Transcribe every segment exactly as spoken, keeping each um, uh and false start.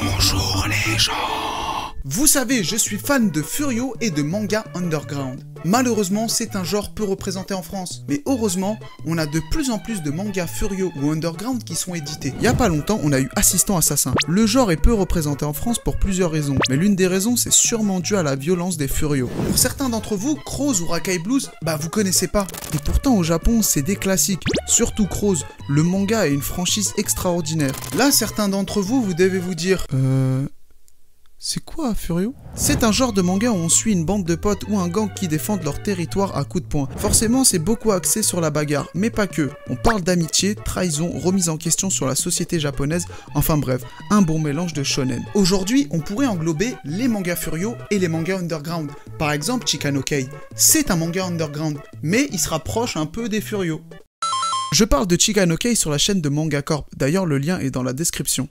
Bonjour les gens. Vous savez, je suis fan de Furyo et de manga underground. Malheureusement, c'est un genre peu représenté en France, mais heureusement, on a de plus en plus de mangas Furyo ou underground qui sont édités. Il n'y a pas longtemps, on a eu Assistant Assassin. Le genre est peu représenté en France pour plusieurs raisons, mais l'une des raisons, c'est sûrement dû à la violence des Furyo. Pour certains d'entre vous, Crows ou Rakai Blues, bah vous connaissez pas. Et pourtant, au Japon, c'est des classiques. Surtout Crows, le manga est une franchise extraordinaire. Là, certains d'entre vous, vous devez vous dire... Euh... C'est quoi Furyo? C'est un genre de manga où on suit une bande de potes ou un gang qui défendent leur territoire à coups de poing. Forcément, c'est beaucoup axé sur la bagarre, mais pas que. On parle d'amitié, trahison, remise en question sur la société japonaise, enfin bref, un bon mélange de shonen. Aujourd'hui, on pourrait englober les mangas Furyo et les mangas underground. Par exemple, Chika no Kei. C'est un manga underground, mais il se rapproche un peu des Furyo. Je parle de Chika no Kei sur la chaîne de MangaCorp, d'ailleurs le lien est dans la description.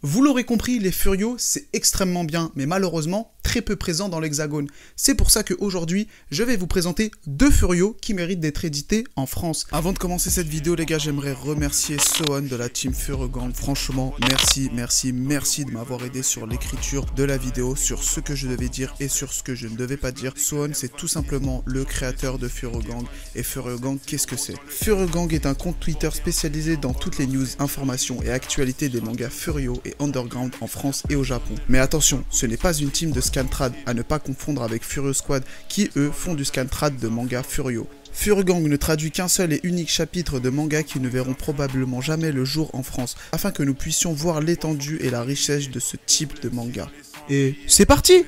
Vous l'aurez compris, les Furyo, c'est extrêmement bien, mais malheureusement, très peu présent dans l'Hexagone. C'est pour ça qu'aujourd'hui, je vais vous présenter deux Furyo qui méritent d'être édités en France. Avant de commencer cette vidéo, les gars, j'aimerais remercier Sowon de la team FuryoGang. Franchement, merci, merci, merci de m'avoir aidé sur l'écriture de la vidéo, sur ce que je devais dire et sur ce que je ne devais pas dire. Sowon, c'est tout simplement le créateur de FuryoGang. Et FuryoGang, qu'est-ce que c'est? FuryoGang est un compte Twitter spécialisé dans toutes les news, informations et actualités des mangas Furyo et underground en France et au Japon. Mais attention, ce n'est pas une team de scantrad, à ne pas confondre avec Furyo Squad qui eux font du scantrad de manga Furyo. FuryoGang ne traduit qu'un seul et unique chapitre de manga qui ne verront probablement jamais le jour en France, afin que nous puissions voir l'étendue et la richesse de ce type de manga. Et c'est parti!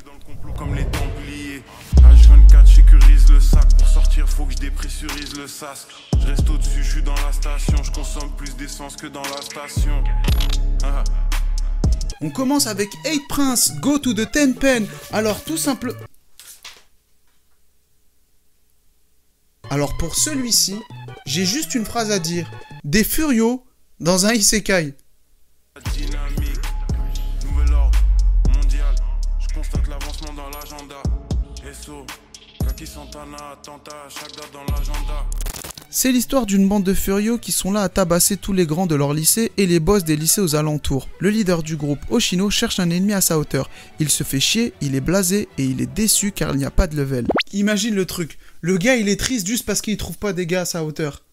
Faut que je dépressurise le sas. Je reste au-dessus, je suis dans la station. Je consomme plus d'essence que dans la station. Ah. On commence avec eight Princes go to the Teppen. Alors tout simple... Alors pour celui-ci, j'ai juste une phrase à dire. Des Furyo dans un isekai. Dynamique, nouvel ordre mondial. Je constate l'avancement dans l'agenda. S O. C'est l'histoire d'une bande de Furyo qui sont là à tabasser tous les grands de leur lycée et les boss des lycées aux alentours. Le leader du groupe, Oshino, cherche un ennemi à sa hauteur. Il se fait chier, il est blasé et il est déçu car il n'y a pas de level. Imagine le truc, le gars il est triste juste parce qu'il trouve pas des gars à sa hauteur.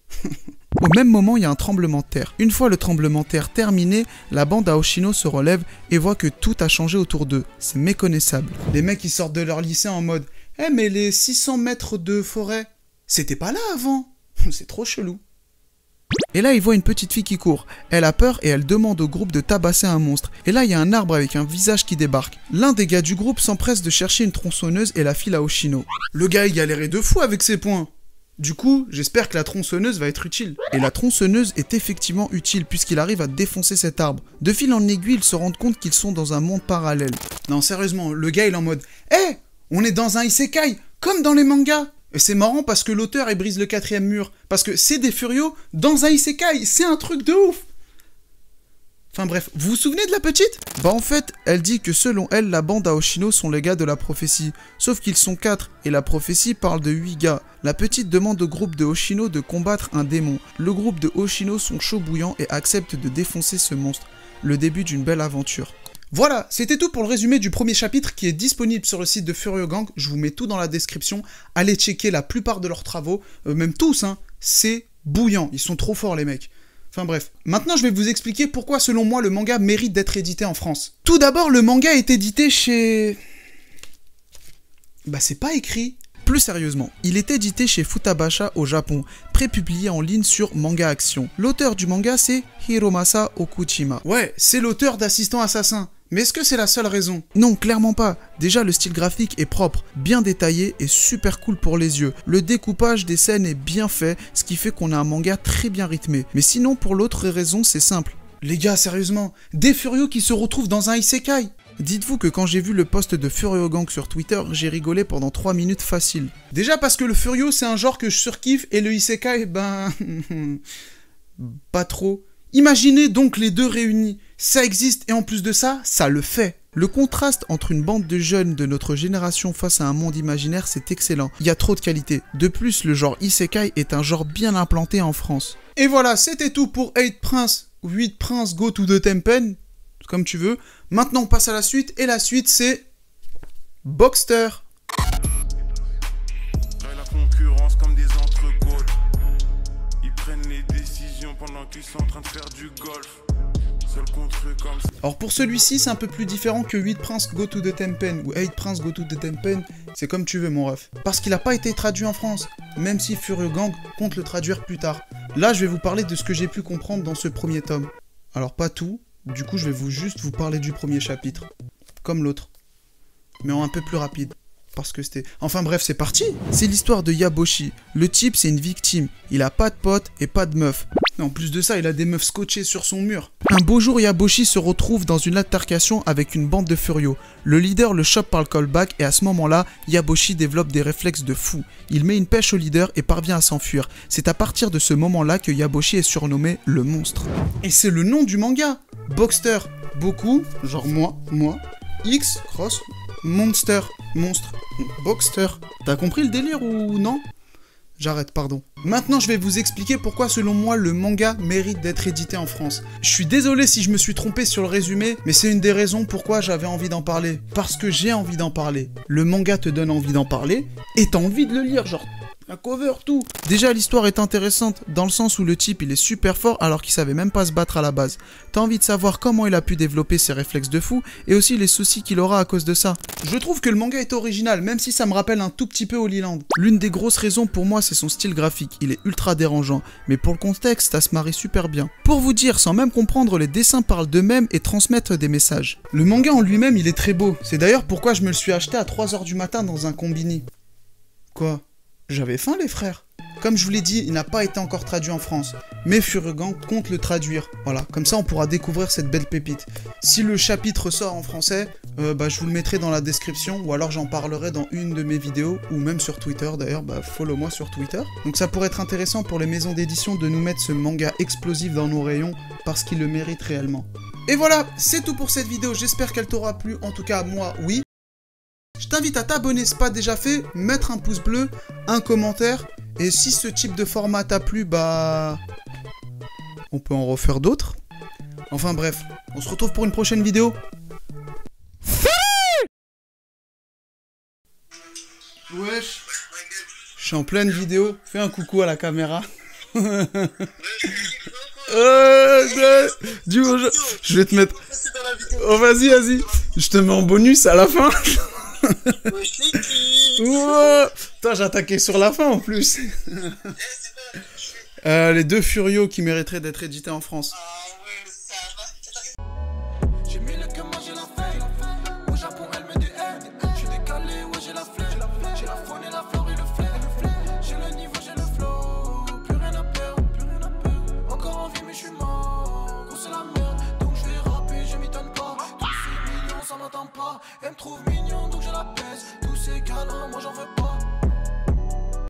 Au même moment, il y a un tremblement de terre. Une fois le tremblement de terre terminé, la bande à Oshino se relève et voit que tout a changé autour d'eux. C'est méconnaissable. Les mecs ils sortent de leur lycée en mode... Eh hey, mais les six cents mètres de forêt, c'était pas là avant. C'est trop chelou. Et là, il voit une petite fille qui court. Elle a peur et elle demande au groupe de tabasser un monstre. Et là, il y a un arbre avec un visage qui débarque. L'un des gars du groupe s'empresse de chercher une tronçonneuse et la file à Oshino. Le gars, il galérait de fou avec ses poings. Du coup, j'espère que la tronçonneuse va être utile. Et la tronçonneuse est effectivement utile puisqu'il arrive à défoncer cet arbre. De fil en aiguille, ils se rendent compte qu'ils sont dans un monde parallèle. Non, sérieusement, le gars, il est en mode... Eh hey, on est dans un isekai, comme dans les mangas. Et c'est marrant parce que l'auteur, il brise le quatrième mur. Parce que c'est des Furyo dans un isekai, c'est un truc de ouf. Enfin bref, vous vous souvenez de la petite? Bah en fait, elle dit que selon elle, la bande à Oshino sont les gars de la prophétie. Sauf qu'ils sont quatre, et la prophétie parle de huit gars. La petite demande au groupe de Oshino de combattre un démon. Le groupe de Oshino sont chauds bouillants et acceptent de défoncer ce monstre. Le début d'une belle aventure. Voilà, c'était tout pour le résumé du premier chapitre qui est disponible sur le site de FuryoGang. Je vous mets tout dans la description. Allez checker la plupart de leurs travaux, euh, même tous, hein. C'est bouillant, ils sont trop forts les mecs. Enfin bref, maintenant je vais vous expliquer pourquoi selon moi le manga mérite d'être édité en France. Tout d'abord, le manga est édité chez... Bah c'est pas écrit. Plus sérieusement, il est édité chez Futabasha au Japon, prépublié en ligne sur Manga Action. L'auteur du manga c'est Hiromasa Okuchima. Ouais, c'est l'auteur d'Assistant Assassin. Mais est-ce que c'est la seule raison? Non, clairement pas. Déjà, le style graphique est propre, bien détaillé et super cool pour les yeux. Le découpage des scènes est bien fait, ce qui fait qu'on a un manga très bien rythmé. Mais sinon, pour l'autre raison, c'est simple. Les gars, sérieusement, des Furyo qui se retrouvent dans un isekai. Dites-vous que quand j'ai vu le post de FuryoGang sur Twitter, j'ai rigolé pendant trois minutes facile. Déjà parce que le Furyo, c'est un genre que je surkiffe et le isekai, ben... pas trop. Imaginez donc les deux réunis. Ça existe et en plus de ça, ça le fait. Le contraste entre une bande de jeunes de notre génération face à un monde imaginaire, c'est excellent. Il y a trop de qualité. De plus, le genre isekai est un genre bien implanté en France. Et voilà, c'était tout pour eight Princes, huit Princes go to the Teppen. comme tu veux. Maintenant, on passe à la suite, et la suite, c'est Boxster. La concurrence comme des entrecôtes. Ils prennent les décisions pendant qu'ils sont en train de faire du golf. Alors pour celui-ci, c'est un peu plus différent que huit Princes go to Teppen ou eight Princes go to Teppen, c'est comme tu veux mon ref. Parce qu'il n'a pas été traduit en France, même si FuryoGang compte le traduire plus tard. Là, je vais vous parler de ce que j'ai pu comprendre dans ce premier tome. Alors pas tout, du coup je vais vous juste vous parler du premier chapitre, comme l'autre, mais en un peu plus rapide. Parce que c'était... Enfin bref, c'est parti. C'est l'histoire de Yaboshi. Le type, c'est une victime. Il a pas de potes et pas de meufs. En plus de ça, il a des meufs scotchées sur son mur. Un beau jour, Yaboshi se retrouve dans une altercation avec une bande de furios. Le leader le chope par le callback et à ce moment-là, Yaboshi développe des réflexes de fou. Il met une pêche au leader et parvient à s'enfuir. C'est à partir de ce moment-là que Yaboshi est surnommé le monstre. Et c'est le nom du manga. Boxster. Beaucoup, genre moi, moi. X, cross, monster, monstre, Boxster. T'as compris le délire ou non? J'arrête, pardon. Maintenant, je vais vous expliquer pourquoi, selon moi, le manga mérite d'être édité en France. Je suis désolé si je me suis trompé sur le résumé, mais c'est une des raisons pourquoi j'avais envie d'en parler. Parce que j'ai envie d'en parler. Le manga te donne envie d'en parler, et t'as envie de le lire, genre... La cover, tout. Déjà, l'histoire est intéressante, dans le sens où le type, il est super fort alors qu'il savait même pas se battre à la base. T'as envie de savoir comment il a pu développer ses réflexes de fou, et aussi les soucis qu'il aura à cause de ça. Je trouve que le manga est original, même si ça me rappelle un tout petit peu Holy Land. L'une des grosses raisons pour moi, c'est son style graphique, il est ultra dérangeant, mais pour le contexte, ça se marie super bien. Pour vous dire, sans même comprendre, les dessins parlent d'eux-mêmes et transmettent des messages. Le manga en lui-même, il est très beau. C'est d'ailleurs pourquoi je me le suis acheté à trois heures du matin dans un combini. Quoi ? J'avais faim les frères. Comme je vous l'ai dit, il n'a pas été encore traduit en France, mais FuryoGang compte le traduire. Voilà, comme ça on pourra découvrir cette belle pépite. Si le chapitre sort en français, euh, bah, je vous le mettrai dans la description, ou alors j'en parlerai dans une de mes vidéos, ou même sur Twitter d'ailleurs, bah, follow-moi sur Twitter. Donc ça pourrait être intéressant pour les maisons d'édition de nous mettre ce manga explosif dans nos rayons, parce qu'il le mérite réellement. Et voilà, c'est tout pour cette vidéo, j'espère qu'elle t'aura plu, en tout cas moi, oui. Je t'invite à t'abonner si ce n'est pas déjà fait, mettre un pouce bleu, un commentaire, et si ce type de format t'a plu, bah... on peut en refaire d'autres. Enfin bref, on se retrouve pour une prochaine vidéo. Wesh, je suis en pleine vidéo, fais un coucou à la caméra. Euh, du coup, je vais te mettre... Oh vas-y, vas-y, je te mets en bonus à la fin. Wow. Putain, j'ai attaqué sur la fin en plus. euh, les deux furios qui mériteraient d'être édités en France. Elle me trouve mignon donc je la pèse. Tous ces galants, moi j'en veux pas.